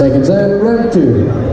seconds and round two.